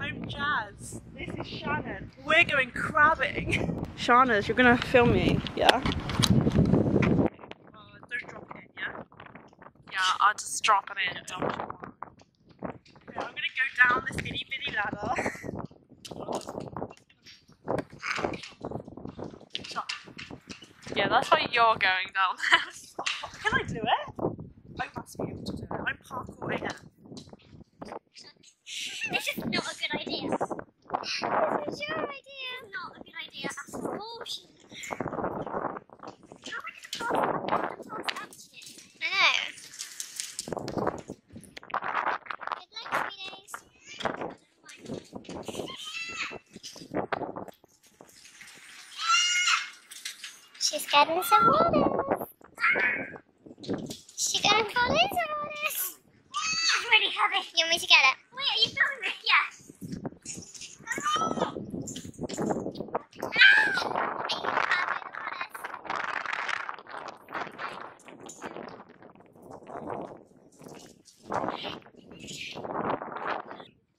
I'm Jazz. This is Shannon. We're going crabbing. Shannon, you're gonna film me, yeah? Don't drop it in, yeah? Yeah, I'll just drop it in. Don't. Okay, I'm gonna go down this itty bitty ladder. Yeah, that's why you're going down there. Oh, can I do it? I must be able to do it. I'm parkour right now. This is not a good idea. This is your idea. Not a good idea. That's a bullshit. How are we going to pass that up to it? I know. Good luck, sweeties. I don't like it. She's getting some water. She's going to call in some water. She's really heavy. You want me to get it? Wait, are you filming me? Yes. Ah!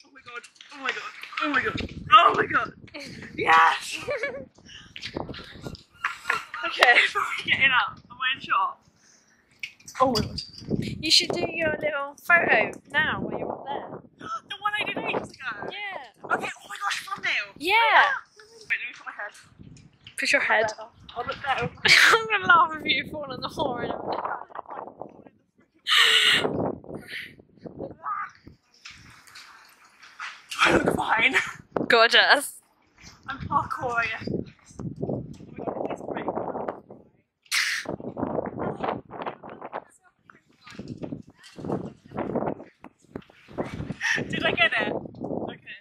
Oh my god, oh my god, oh my god, oh my god. Yes! Okay, before we get in up, am I in shot? Oh my god. You should do your little photo now while you're up there. The one I did ages ago? Yeah. Okay, oh my gosh, thumbnail. Yeah. Wait, let me put my head. Put your head. I'll look better. I'm going to laugh if you fall on the floor and everything. I look fine. Gorgeous. I'm parkour. Oh my god, this is great. Did I get it? Okay.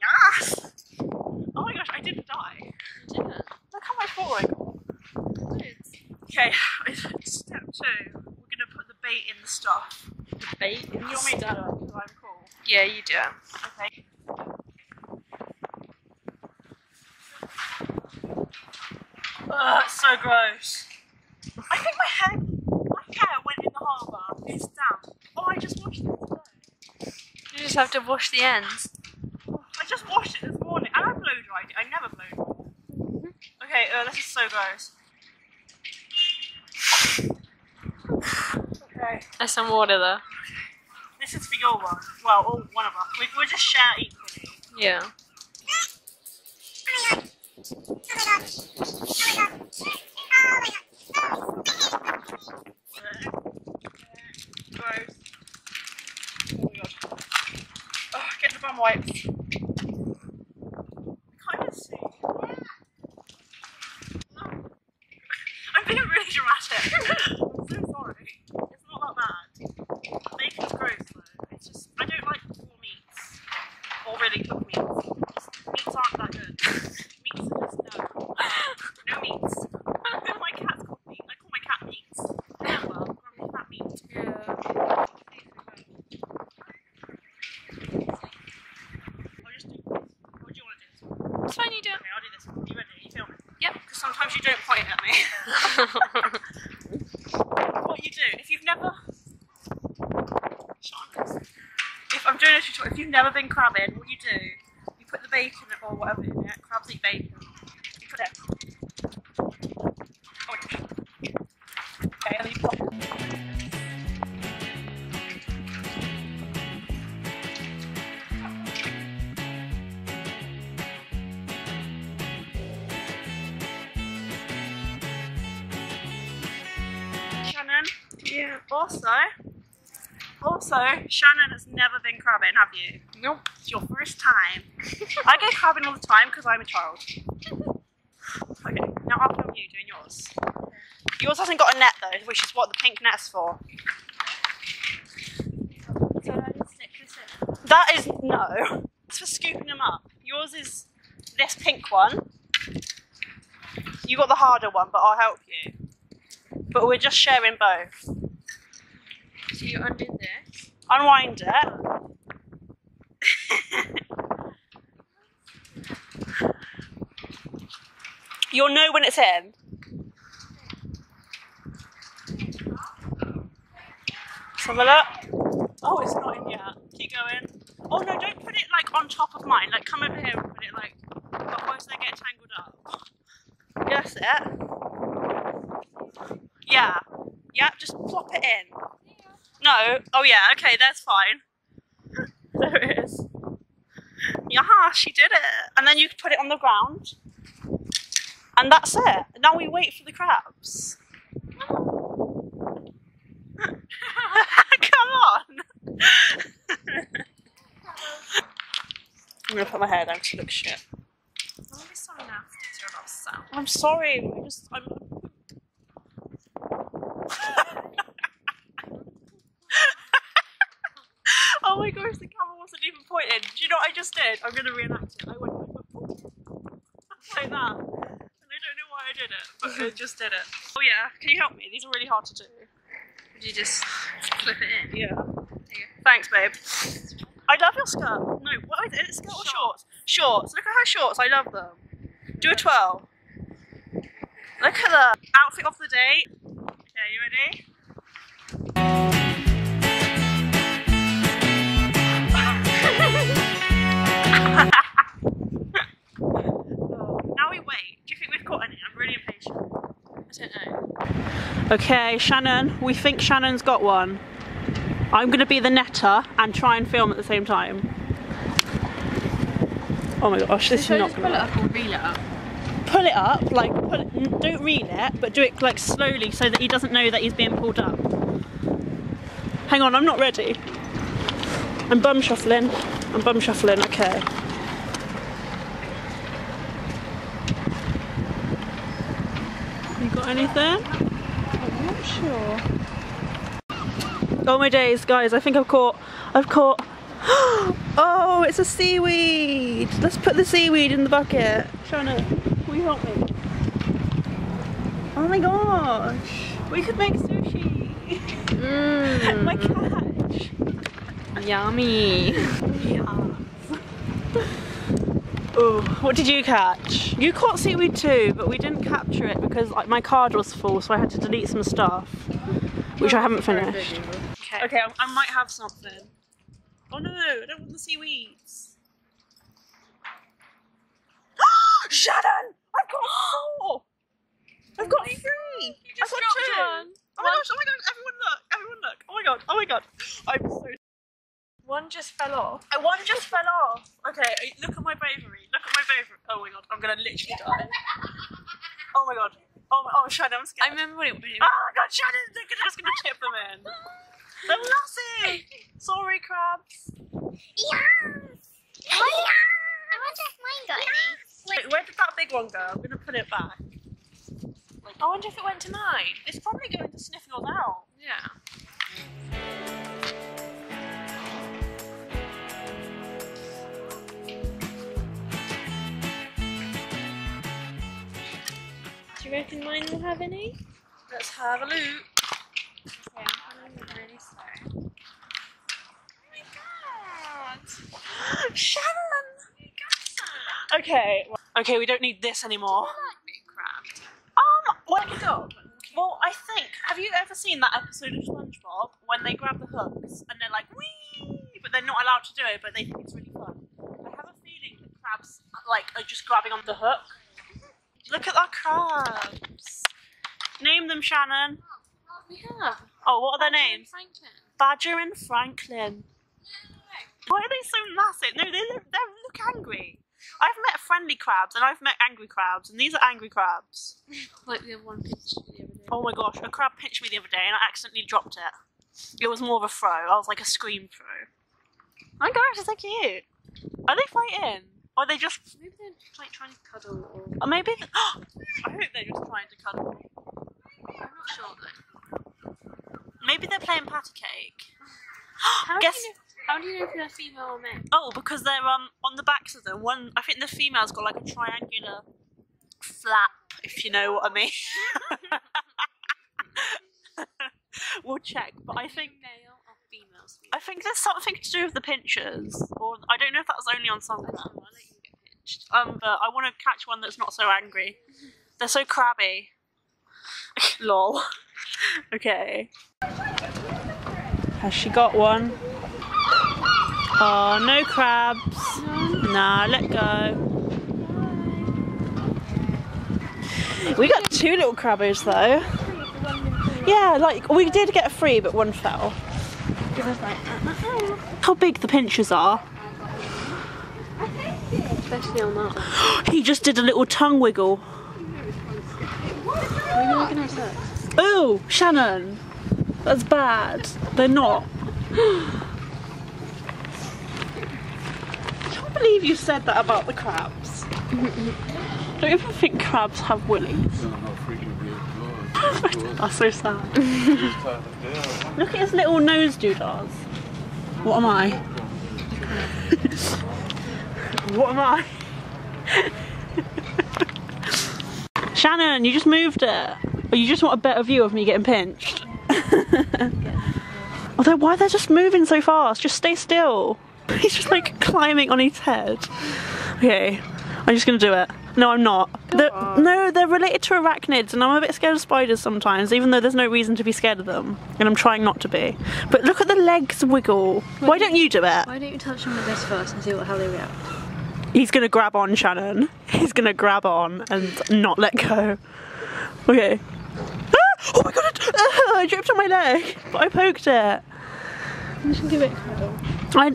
Yes! Oh my gosh, I didn't die. You didn't? Look how much water I got. Loads. Okay, step two. We're gonna put the bait in the stuff. The bait in the stuff? You want me to do it because I'm cool? Yeah, you do it. Okay. Ugh, it's so gross. I think my hair went in the harbour. It's damp. Oh, I just washed it. You just have to wash the ends. I just washed it this morning and I blow dried it. I never blow dried it. Okay, this is so gross. Okay. There's some water there. This is for your one. Well, all one of us. We'll just share equally. Yeah. Oh my god. Oh my god. Oh my god. Oh my god. Wipes. I kind of see. Yeah. No. I'm being really dramatic. I'm so sorry. It's not that bad. Bacon's gross though. It's just, I don't like raw meats. Or really cooked meats. Just, meats aren't that good. Meats are just no. No meats. My cat's called meat. I call my cat meats. Oh well, I'm gonna be fat meat. Yeah. It's fine, you do it. Okay, I'll do this. Are you ready? You film it. Yep. Because sometimes you don't point at me. What you do, if you've never... If I'm doing a tutorial, if you've never been crabbing, what you do, you put the bacon or whatever in it, crabs eat bacon. You put it. Oh, okay, and then you pop it. Yeah. Also, Shannon has never been crabbing, have you? Nope. It's your first time. I go crabbing all the time because I'm a child. Okay, now I'll film you doing yours. Yours hasn't got a net though, which is what the pink net's for. So I just stick this in. That is, no. It's for scooping them up. Yours is this pink one. You got the harder one, but I'll help you. But we're just sharing both. So you undo this. Unwind it. You'll know when it's in. Let's have a look. Oh, it's not in yet. Keep going. Oh no, don't put it like like on top of mine, like come over here and put it like, otherwise they get tangled up. Yeah, that's it. Yeah. Yeah, just plop it in. Yeah. No, oh yeah, okay, that's fine. There it is. Yaha, she did it. And then you put it on the ground. And that's it. Now we wait for the crabs. Come on! I'm gonna put my hair down to look shit. Don't be so nasty to yourself. I'm sorry, I'm... Oh my gosh, the camera wasn't even pointed. Do you know what I just did? I'm gonna reenact it. I went like that. And I don't know why I did it, but I just did it. Oh yeah, can you help me? These are really hard to do. You just flip it in. Yeah. Thanks, babe. I love your skirt. No, what is it? Skirt or shorts? Shorts. Look at her shorts. I love them. Do a twirl. Look at the outfit of the day. Okay, you ready? Now we wait. Do you think we've caught any? I'm really impatient. I don't know. Okay, Shannon, we think Shannon's got one. I'm going to be the netter and try and film at the same time. Oh my gosh, this is not going to work. Pull it up or reel it up? Pull it up, like, pull it, don't reel it, but do it like slowly so that he doesn't know that he's being pulled up. Hang on, I'm not ready. I'm bum shuffling. I'm bum shuffling, okay. Anything? I'm not sure. Oh my days, guys, I think I've caught, oh, it's a seaweed. Let's put the seaweed in the bucket. Shannon, will you help me? Oh my gosh, we could make sushi. Mm. My catch. Yummy. Yes. Ooh, what did you catch? You caught seaweed too, but we didn't capture it because my card was full, so I had to delete some stuff, which I haven't finished. Okay, I might have something. Oh no, I don't want the seaweeds. Shannon! I've got four! I've got three! You just dropped two! Oh my gosh, everyone look, everyone look. Oh my god, I'm so sorry. One just fell off. One just fell off. Okay, look at my bravery. Look at my bravery. Oh my god, I'm gonna literally die. Oh my god. Oh, Shannon, I'm scared. I remember when it was. Oh god, Shannon, they're just gonna chip them in. They're lassie. Sorry, crabs. Yes. Yes. I wonder if mine got any. Wait, where did that big one go? I'm gonna put it back. I wonder if it went to mine. It's probably going to sniff yours out. Yeah. Do you reckon mine will have any? Let's have a look. Okay, I'm going really slow. Oh my god! Shannon! Oh my god! Okay, okay, we don't need this anymore. Like big crab. Well, I think, have you ever seen that episode of SpongeBob when they grab the hooks and they're like, wee, but they're not allowed to do it, but they think it's really fun? I have a feeling that crabs like are just grabbing on the hook. Look at our crabs. Name them, Shannon. Yeah. Oh, what are their names? Badger and Franklin. No. Why are they so massive? No, they look angry. I've met friendly crabs and I've met angry crabs, and these are angry crabs. Like the other one pinched me the other day. Oh my gosh, a crab pinched me the other day and I accidentally dropped it. It was more of a throw. I was like a scream throw. Oh my gosh, it's so cute. Are they fighting? Or they just maybe they're like trying to cuddle, or maybe I hope they're just trying to cuddle. I'm not sure though. Maybe they're playing patty cake. How do you know if they're female or male? Oh, because they're on the backs of them. One, I think the female's got like a triangular flap, if you know what I mean. We'll check, but I think. Females. I think there's something to do with the pinchers, or I don't know if that's only on some. I let you get pinched. But I want to catch one that's not so angry. They're so crabby. Lol. Okay. Has she got one? Oh, no crabs. No. Nah, let go. We got two little crabbers though. Yeah, like we did get a free, but one fell. How big the pinchers are. Especially on that. He just did a little tongue wiggle. Oh, Shannon, that's bad. They're not. I can't believe you said that about the crabs. I don't even think crabs have willies. That's so sad. Look at his little nose doodahs. What am I? What am I? Shannon, you just moved it. Or you just want a better view of me getting pinched. Although, why are they just moving so fast? Just stay still. He's just like climbing on his head. Okay, I'm just gonna do it. No, I'm not. No, they're related to arachnids, and I'm a bit scared of spiders sometimes, even though there's no reason to be scared of them. And I'm trying not to be. But look at the legs wiggle. Why don't you do it? Why don't you touch them with this first and see how they react? He's gonna grab on, Shannon. He's gonna grab on and not let go. Okay. Ah! Oh my god, I dripped on my leg, but I poked it. You should give it a cuddle.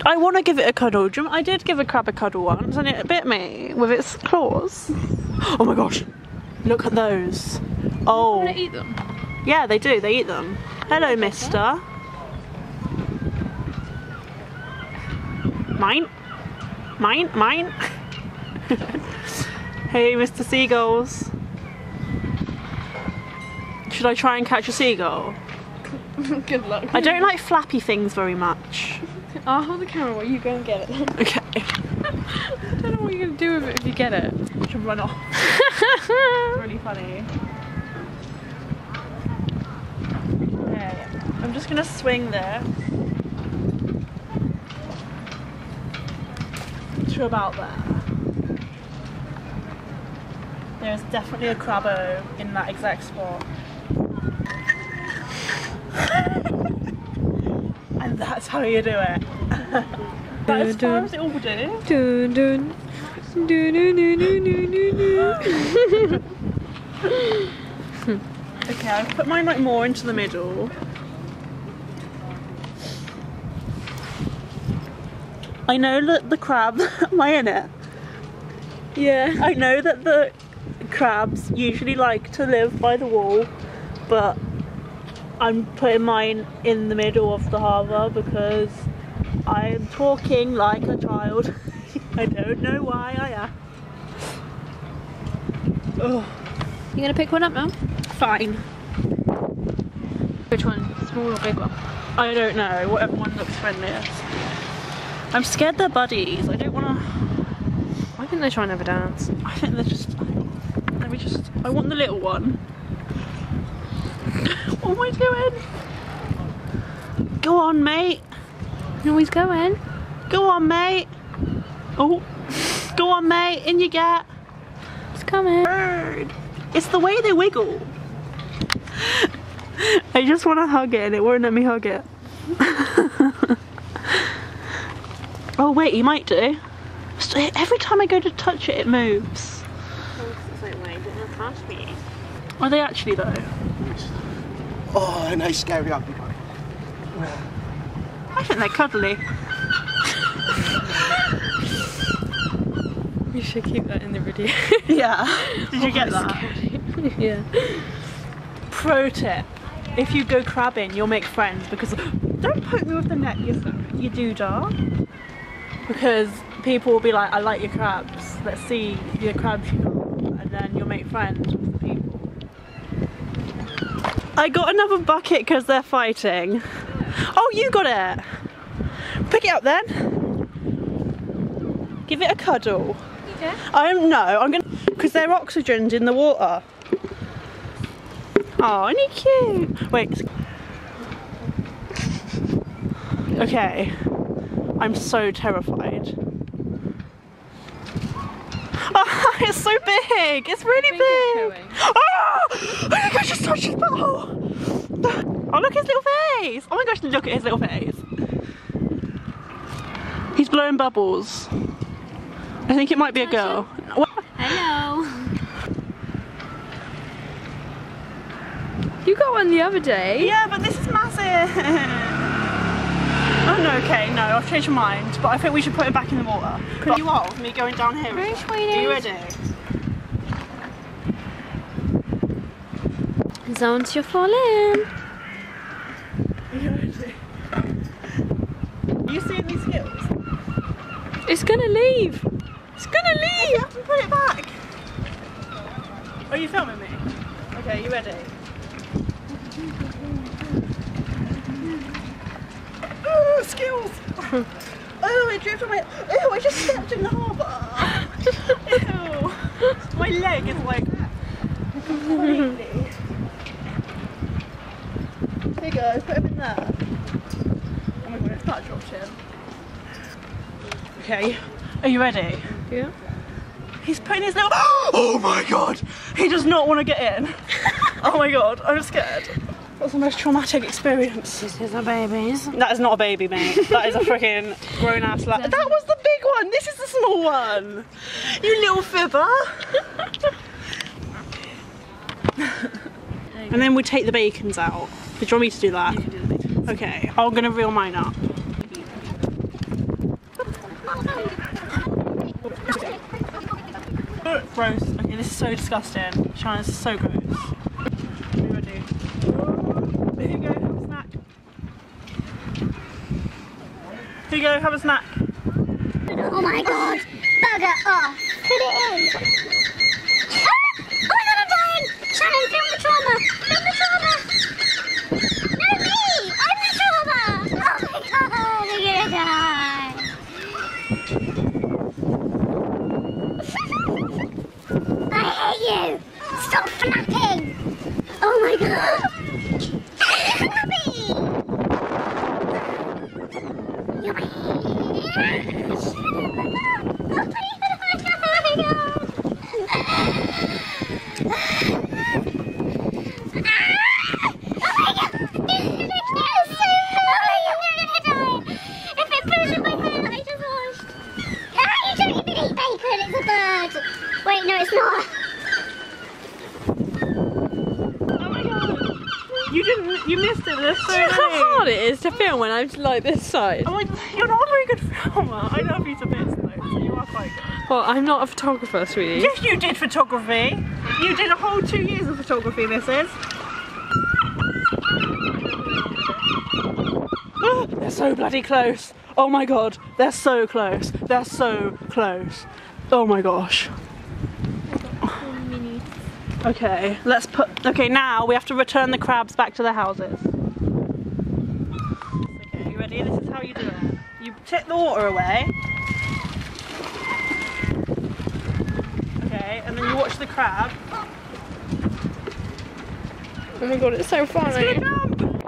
I want to give it a cuddle. I did give a crab a cuddle once and it bit me with its claws. Oh my gosh, look at those. Oh. They eat them. Yeah, they do, they eat them. Hello, mister. Mine? Mine? Mine? Hey, Mr. Seagulls. Should I try and catch a seagull? Good luck. I don't like flappy things very much. I'll hold the camera while you go and get it then. Okay. I don't know what you're going to do with it if you get it. You should run off. It's really funny. Okay. I'm just going to swing there. To about there. There's definitely a crabbo in that exact spot. And that's how you do it. That is far as it all will do. Dun, dun. Dun, dun, dun, dun, dun, dun, dun. Okay, I've put mine like more into the middle. I know that the crab, am I in it? Yeah. I know that the crabs usually like to live by the wall, but I'm putting mine in the middle of the harbour because I am talking like a child. I don't know why I am. Ugh. You gonna pick one up now? Fine. Which one? Small or big one? I don't know. Whatever one looks friendliest. I'm scared they're buddies. I don't wanna. I think they're trying to have a dance. I think they're just. Let me just. I want the little one. What am I doing? Go on, mate. No, he's going. Go on, mate. Oh, go on, mate. In you get. It's coming. Bird. It's the way they wiggle. I just want to hug it, and it won't let me hug it. Oh wait, he might do. Every time I go to touch it, it moves. Are they actually though? Oh, and they scare me up. I think they're cuddly. You should keep that in the video. Yeah. Did you get that? Scary. Yeah. Pro tip. If you go crabbing, you'll make friends because don't poke me with the net, you doodah. Because people will be like, I like your crabs. Let's see your crabs you got. And then you'll make friends with the people. I got another bucket because they're fighting. Oh, you got it! Pick it up then. Give it a cuddle. Okay. I'm gonna, because they're oxygened in the water. Oh, isn't he cute? Wait. Okay. I'm so terrified. Oh, it's so big! It's really big! Oh my gosh, it's such a butthole! Oh, look at his little face! Oh my gosh, look at his little face! blown bubbles. I think it might be a girl. Hello. You got one the other day. Yeah, but this is massive. Oh no, okay, no, I've changed my mind. But I think we should put it back in the water. Could you hold me going down here? Are you ready? Don't you fall in. You see these skills? It's gonna leave. It's gonna leave. You have to put it back. Are you filming me? Okay, you ready? Oh, skills! Oh, I drift on my. Oh, I just stepped in the harbour. Ew, my leg is like completely. There you go, put him in there. Oh my god, it's not dropped him. Okay, are you ready? Yeah. He's putting his little. Oh my god! He does not want to get in. Oh my god, I'm scared. That's the most traumatic experience. This is a baby's. That is not a baby, mate. That is a freaking grown ass lad. That was the big one, this is the small one. You little fibber. And then we take the bacons out. Did you want me to do that? You can do the bacons. Okay, I'm gonna reel mine up. Gross. Okay, this is so disgusting. Shannon, this is so gross. Are you ready? Here you go, have a snack. Here you go, have a snack. Oh my god! Burger off! Put it in! You. Stop flapping! Oh my god! If it pushes my hair, I just washed. You don't even eat bacon, it's a bird! Wait, no, it's not. You missed it, that's so nice. How hard it is to film when I'm like this side. Oh my, you're not a very good filmer. I love you to bits though, so you are quite good. Well, I'm not a photographer, sweetie. Yes, you did photography. You did a whole 2 years of photography, missus. They're so bloody close. Oh my god, they're so close. They're so close. Oh my gosh. Okay, let's put. Okay, now we have to return the crabs back to their houses. Okay, you ready? This is how you do it. You tip the water away. Okay, and then you watch the crab. Oh my god, it's so funny. It's gonna jump.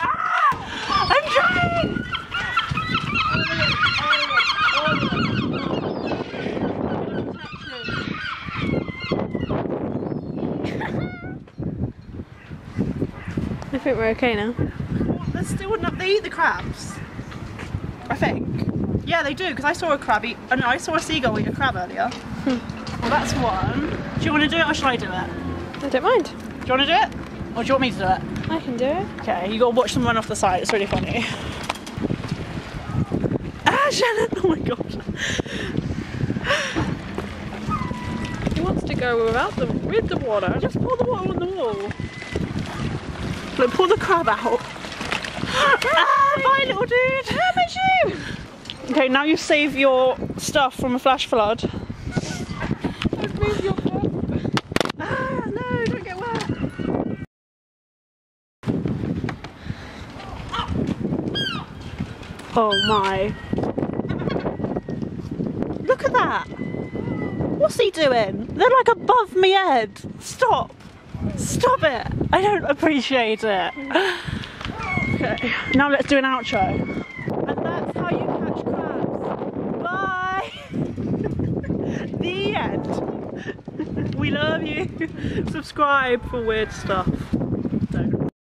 Ah! I'm trying. I think we're okay now. They still wouldn't have, they eat the crabs. I think. Yeah, they do, because I saw a crab eat. Oh no, I saw a seagull eat a crab earlier. Well, that's one. Do you want to do it or shall I do it? I don't mind. Do you want to do it? Or do you want me to do it? I can do it. Okay, you got to watch them run off the side. It's really funny. Ah, Shannon! Oh my god. He wants to go without them, with the water. Just pour the water on the wall. Look, pull the crab out. Ah, bye little dude. How much you? Okay, now you save your stuff from a flash flood. I've moved your crab. Ah, no, don't get wet. Oh my. Look at that. What's he doing? They're like above me head. Stop. Stop it! I don't appreciate it. Okay, now let's do an outro. And that's how you catch crabs. Bye! The end. We love you. Subscribe for weird stuff.